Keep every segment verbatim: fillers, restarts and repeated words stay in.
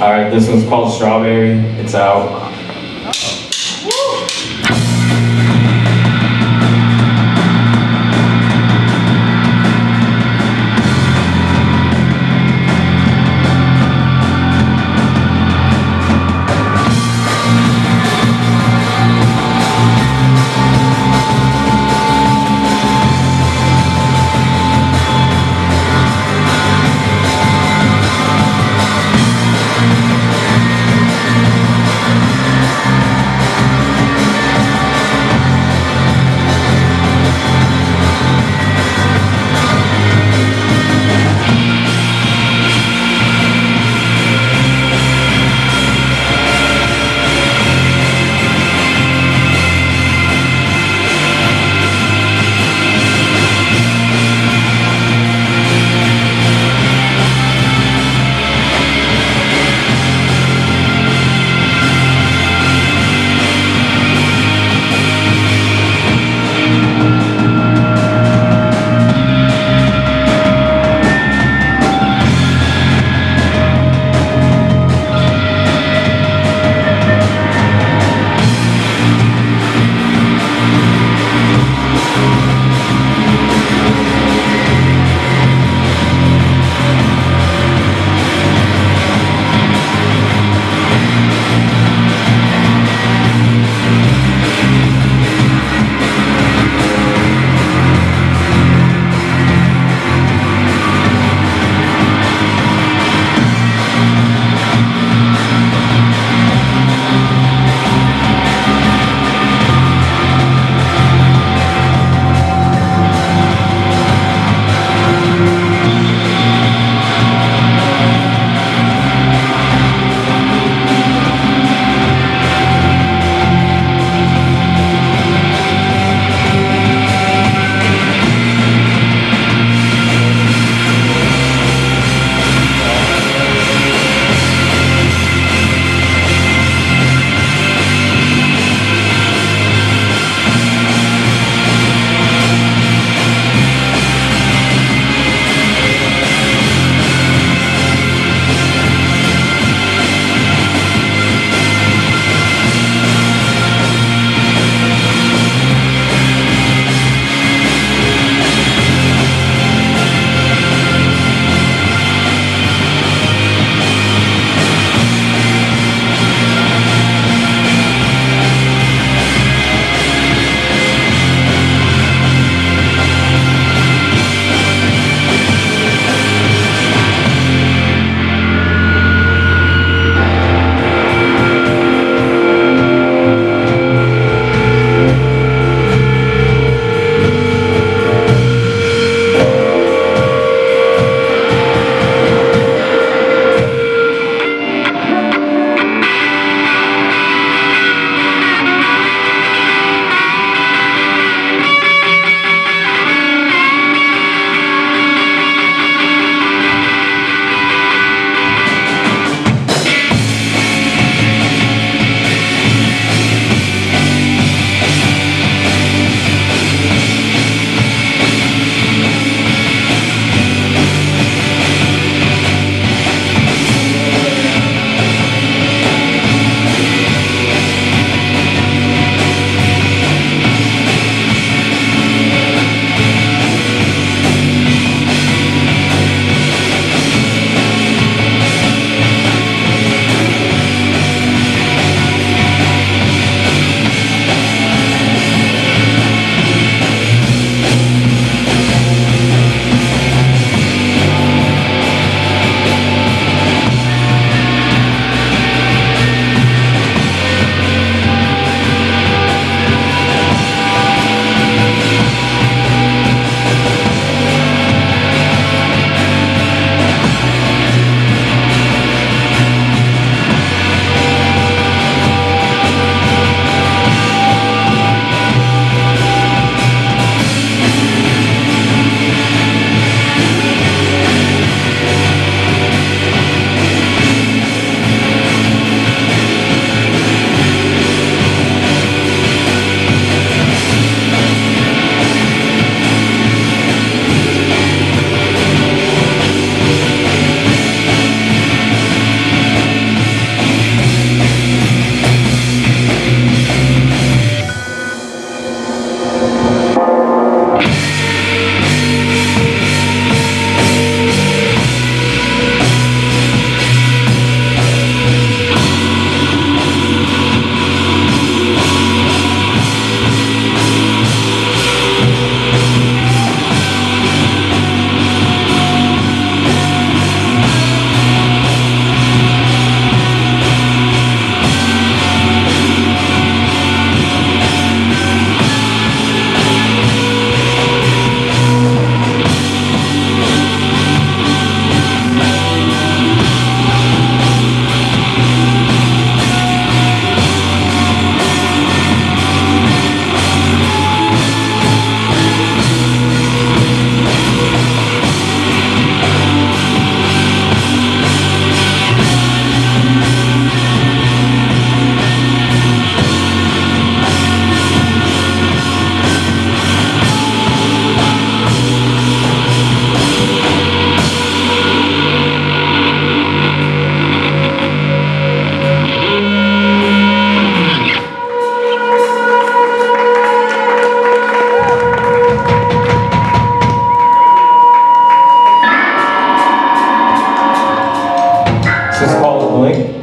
Alright, this one's called Strawberry. It's out. It's just called Blink.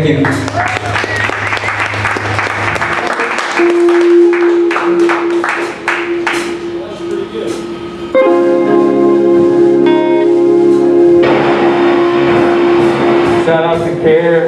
Thank you. That's pretty good. Shout out to Karen.